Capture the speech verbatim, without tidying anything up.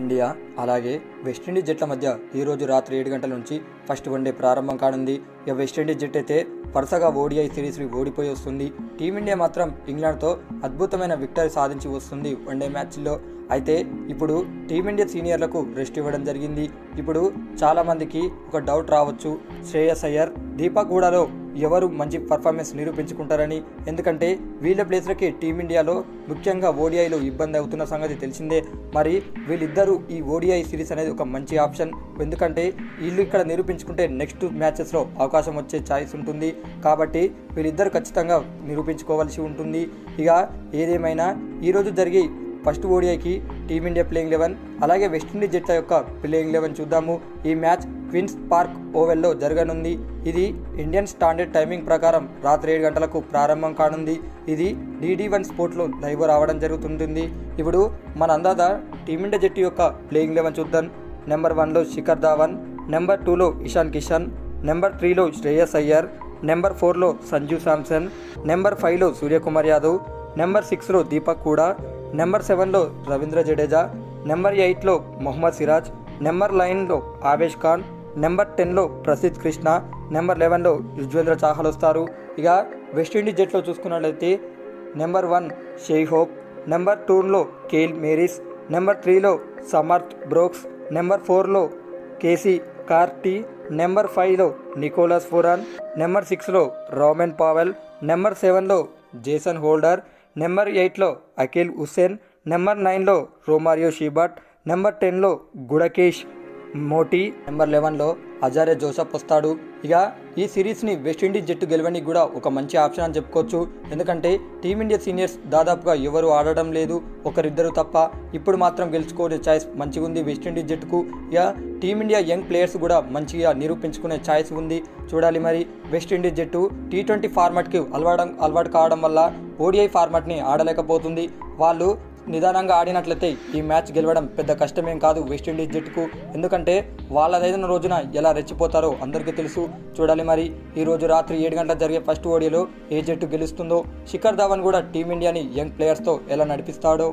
India అలాగే West Indies జట్ల మధ్య ఈ రోజు రాత్రి ఏడు గంటల నుంచి ఫస్ట్ వన్డే ప్రారంభం కానుంది. ఇక వెస్టిండీస్ జట్టు అయితే వరుసగా ఓడిఐ సిరీస్ని ఓడిపోయి వస్తుంది. టీమిండియా మాత్రం ఇంగ్లాండ్తో అద్భుతమైన విక్టరీ సాధించి వస్తుంది వన్డే మ్యాచ్లో. అయితే ఇప్పుడు టీమిండియా సీనియర్లకు రెస్ట్ ఇవ్వడం జరిగింది. ఇప్పుడు చాలామందికి ఒక డౌట్ రావచ్చు, శ్రేయస్ అయ్యర్, దీపక్ హూడాలో ఎవరు మంచి పర్ఫార్మెన్స్ నిరూపించుకుంటారని. ఎందుకంటే వీళ్ళ ప్లేస్లకి టీమిండియాలో ముఖ్యంగా ఓడిఐలో ఇబ్బంది అవుతున్న సంగతి తెలిసిందే. మరి వీళ్ళిద్దరూ ఈ ఓడిఐ సిరీస్ అనేది ఒక మంచి ఆప్షన్. ఎందుకంటే వీళ్ళు ఇక్కడ నిరూపించుకుంటే నెక్స్ట్ మ్యాచెస్లో అవకాశం వచ్చే ఛాయిస్ ఉంటుంది. కాబట్టి వీళ్ళిద్దరు ఖచ్చితంగా నిరూపించుకోవాల్సి ఉంటుంది. ఇక ఏదేమైనా ఈరోజు జరిగి ఫస్ట్ ఓడిఐకి టీమిండియా ప్లేయింగ్ లెవెన్ అలాగే వెస్టిండీస్ జట్ల యొక్క ప్లేయింగ్ లెవెన్ చూద్దాము. ఈ మ్యాచ్ క్వీన్స్ పార్క్ ఓవెల్లో జరగనుంది. ఇది ఇండియన్ స్టాండర్డ్ టైమింగ్ ప్రకారం రాత్రి ఏడు గంటలకు ప్రారంభం కానుంది. ఇది డీడీ వన్ స్పోర్ట్స్లో లైవ్ రావడం జరుగుతుంటుంది. ఇప్పుడు మన అందాదా టీమిండియా జట్టు యొక్క ప్లేయింగ్ లెవెన్ చూద్దాం. నెంబర్ వన్లో శిఖర్ ధావన్, నెంబర్ టూలో ఇషాన్ కిషన్, నెంబర్ త్రీలో శ్రేయస్ అయ్యర్, నెంబర్ ఫోర్లో సంజు శాంసన్, నెంబర్ ఫైవ్లో సూర్యకుమార్ యాదవ్, నెంబర్ సిక్స్లో దీపక్ హూడా, నెంబర్ సెవెన్లో రవీంద్ర జడేజా, నెంబర్ ఎయిట్లో మొహమ్మద్ సిరాజ్, నెంబర్ నైన్లో ఆవేష్ ఖాన్, నెంబర్ టెన్లో ప్రసిద్ధ్ కృష్ణ, నెంబర్ లెవెన్లో యుజ్వేంద్ర చాహల్ వస్తారు. ఇక వెస్టిండీస్ జట్లో చూసుకున్నట్లయితే number one Shai Hope, number టూలో కేల్ మేరీస్, నెంబర్ త్రీలో సమర్థ్ బ్రోక్స్, నెంబర్ ఫోర్లో కేసీ కార్టీ, నెంబర్ ఫైవ్లో నికోలస్ పూరన్, నెంబర్ సిక్స్లో రోమెన్ పావెల్, నెంబర్ సెవెన్లో జేసన్ హోల్డర్, నెంబర్ ఎయిట్లో అకీల్ హుసేన్, నెంబర్ నైన్లో రోమారియన్ షిబాట్, నెంబర్ టెన్లో గుడకేష్ మోటీ, నెంబర్ లెవెన్లో అజారే జోసఫ్ వస్తాడు. ఇక ఈ సిరీస్ని వెస్టిండీస్ జట్టు గెలవడానికి కూడా ఒక మంచి ఆప్షన్ అని చెప్పుకోవచ్చు. ఎందుకంటే టీమిండియా సీనియర్స్ దాదాపుగా ఎవరు ఆడడం లేదు, ఒకరిద్దరు తప్ప. ఇప్పుడు మాత్రం గెలుచుకునే ఛాయిస్ మంచిగా ఉంది వెస్టిండీస్ జట్టుకు. ఇక టీమిండియా యంగ్ ప్లేయర్స్ కూడా మంచిగా నిరూపించుకునే ఛాయిస్ ఉంది. చూడాలి మరి వెస్టిండీస్ జట్టు టీ ట్వంటీ ఫార్మాట్కి అలవాడం అలవాటు కావడం వల్ల ఓడిఐ ఫార్మాట్ని ఆడలేకపోతుంది. వాళ్ళు నిదానంగా ఆడినట్లయితే ఈ మ్యాచ్ గెలవడం పెద్ద కష్టమేం కాదు వెస్టిండీస్ జట్టుకు. ఎందుకంటే వాళ్ళదైన రోజున ఎలా రెచ్చిపోతారో అందరికీ తెలుసు. చూడాలి మరి ఈరోజు రాత్రి ఏడు గంటల జరిగే ఫస్ట్ ఓడిలో ఏ జట్టు గెలుస్తుందో, శిఖర్ ధావన్ కూడా టీమిండియాని యంగ్ ప్లేయర్స్తో ఎలా నడిపిస్తాడో.